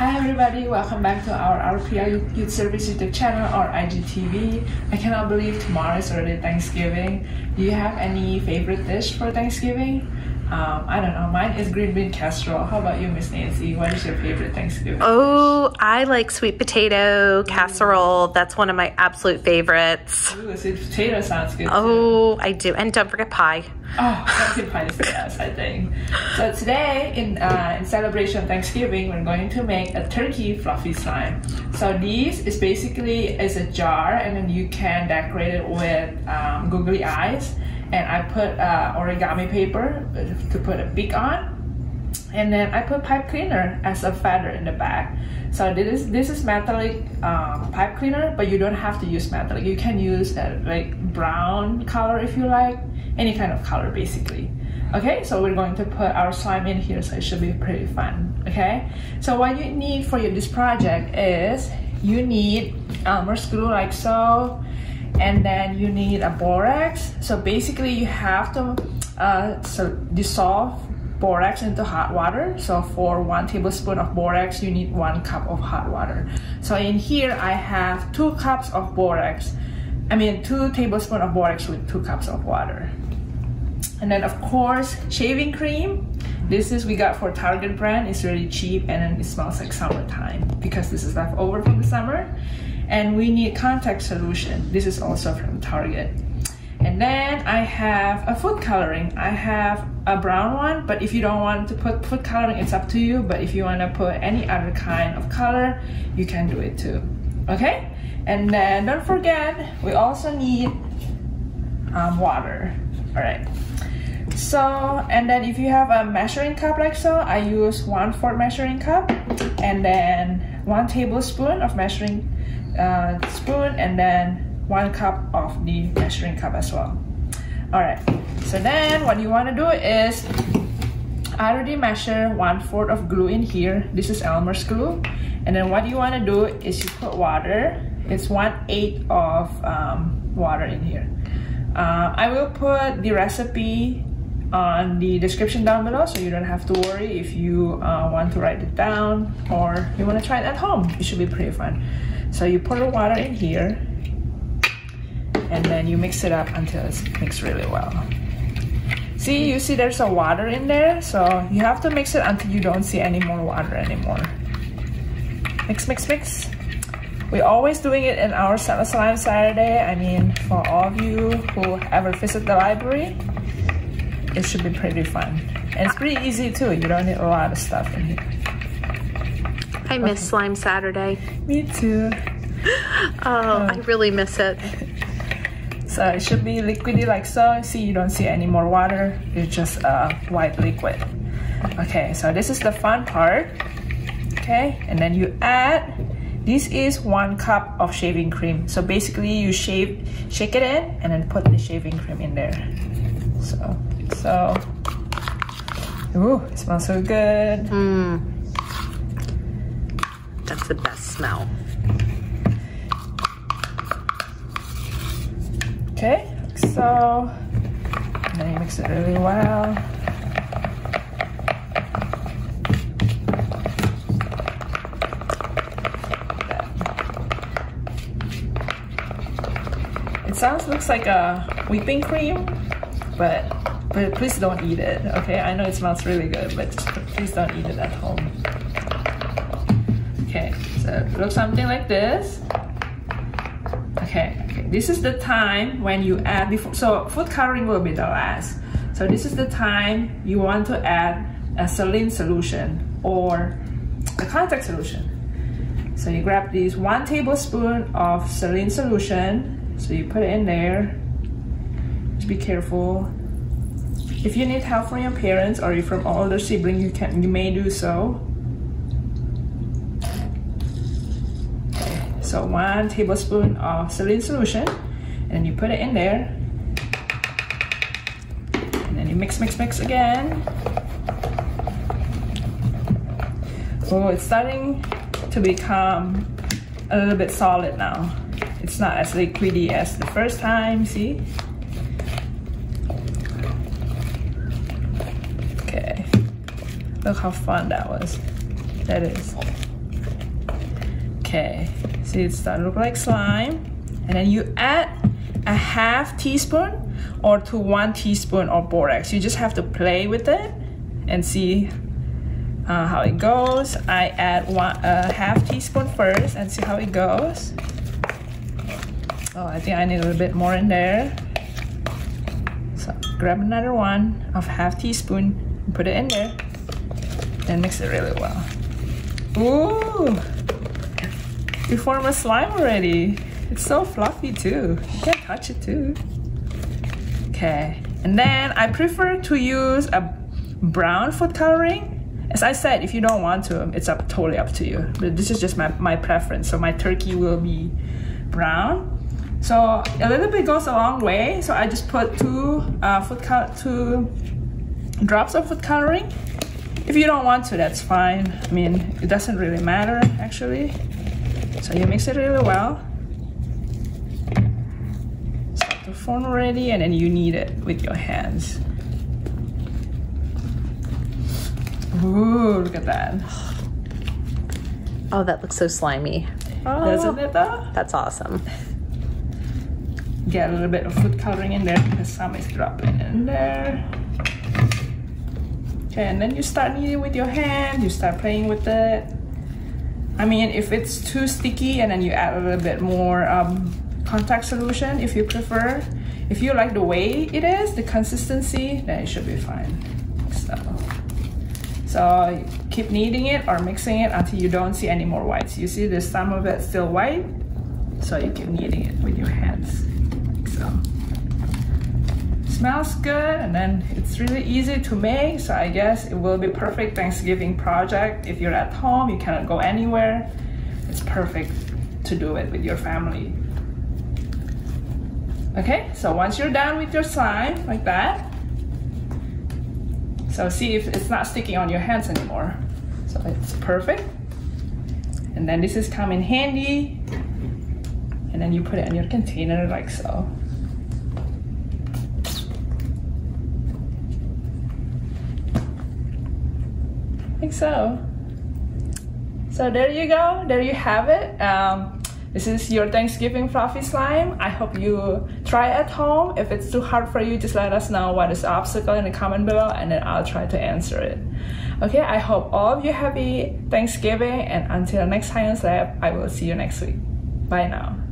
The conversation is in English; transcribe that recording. Hi everybody, welcome back to our RPL Youth Service YouTube channel or IGTV. I cannot believe tomorrow is already Thanksgiving. Do you have any favorite dish for Thanksgiving? I don't know, mine is green bean casserole. How about you, Miss Nancy? What is your favorite Thanksgiving dish? Oh, I like sweet potato casserole. That's one of my absolute favorites. Ooh, sweet potato sounds good too. I do. And don't forget pie. Oh, pumpkin pie is the best, I think. So today, in celebration of Thanksgiving, we're going to make a turkey fluffy slime. So this is basically a jar, and then you can decorate it with googly eyes. And I put origami paper to put a beak on. And then I put pipe cleaner as a feather in the back. So this is metallic pipe cleaner, but you don't have to use metallic. You can use like brown color if you like, any kind of color basically. Okay, so we're going to put our slime in here, so it should be pretty fun. Okay, so what you need for this project is you need Elmer's glue like so, and then you need a borax. So basically you have to dissolve borax into hot water. So for 1 tablespoon of borax, you need 1 cup of hot water. So in here, I have 2 cups of borax. I mean, 2 tablespoons of borax with 2 cups of water. And then of course, shaving cream. This is we got for Target brand. It's really cheap, and then it smells like summertime because this is leftover from the summer. And we need contact solution. This is also from Target. And then I have a food coloring. I have a brown one, but if you don't want to put food coloring, it's up to you. But if you want to put any other kind of color, you can do it too. Okay? And then don't forget, we also need water. All right. So, and then if you have a measuring cup like so, I use 1/4 measuring cup, and then 1 tablespoon of measuring spoon, and then 1 cup of the measuring cup as well. All right, so then what you want to do is I already measure 1/4 of glue in here. This is Elmer's glue. And then what you want to do is you put water. It's 1/8 of water in here. I will put the recipe on the description down below, so you don't have to worry if you want to write it down or you want to try it at home. It should be pretty fun. So you pour the water in here, and then you mix it up until it's mixed really well. See, you see there's a water in there, so you have to mix it until you don't see any more water anymore. Mix, mix, mix. We're always doing it in our Slime Saturday. I mean, for all of you who ever visit the library, it should be pretty fun. And it's pretty easy too, you don't need a lot of stuff in here. I miss Slime Saturday. Me too. Oh, I really miss it. So it should be liquidy like so. See, you don't see any more water. It's just a white liquid. Okay, so this is the fun part. Okay, and then you add, this is 1 cup of shaving cream. So basically you shake it in and then put the shaving cream in there. So, ooh, it smells so good. That's the best smell. Okay, so, and then you mix it really well. It looks like a whipping cream, but please don't eat it, okay? I know it smells really good, but just please don't eat it at home. Okay, so it looks something like this. Okay, this is the time when you add, so food coloring will be the last. So this is the time you want to add a saline solution or a contact solution. So you grab this 1 tablespoon of saline solution, so you put it in there. Just be careful. If you need help from your parents or from older sibling, you may do so. So 1 tablespoon of saline solution, and then you put it in there, and then you mix, mix, mix again. Oh, it's starting to become a little bit solid now. It's not as liquidy as the first time, see? Okay, look how fun that is. Okay, see, it's starting to look like slime. And then you add a half teaspoon or to 1 teaspoon of borax. You just have to play with it and see how it goes. I add a half teaspoon first and see how it goes. Oh, I think I need a little bit more in there. So grab another one of half teaspoon and put it in there. And mix it really well. Ooh, you formed a slime already. It's so fluffy too. You can touch it too. Okay, and then I prefer to use a brown food coloring. As I said, if you don't want to, it's totally up to you. But this is just my preference. So my turkey will be brown. So a little bit goes a long way. So I just put two drops of food coloring. If you don't want to, that's fine. I mean, it doesn't really matter actually. So you mix it really well. Start to form already, and then you knead it with your hands. Ooh, look at that. Oh, that looks so slimy. Oh, doesn't it though? That's awesome. Get a little bit of food coloring in there because some is dropping in there. Okay, and then you start kneading with your hand, you start playing with it. I mean, if it's too sticky, and then you add a little bit more contact solution if you prefer. If you like the way it is, the consistency, then it should be fine. So keep kneading it or mixing it until you don't see any more whites. You see there's some of it still white, so you keep kneading it with your hands, like so. Smells good, and then it's really easy to make, so I guess it will be perfect Thanksgiving project. If you're at home, you cannot go anywhere, it's perfect to do it with your family. Okay, so once you're done with your slime like that, so see if it's not sticking on your hands anymore. So it's perfect. And then this is come in handy, and then you put it in your container like so. So there you go, there you have it. This is your Thanksgiving fluffy slime. I hope you try at home. If it's too hard for you, just let us know what is the obstacle in the comment below, and then I'll try to answer it. Okay, I hope all of you happy Thanksgiving, and until next Science Lab, I will see you next week. Bye now.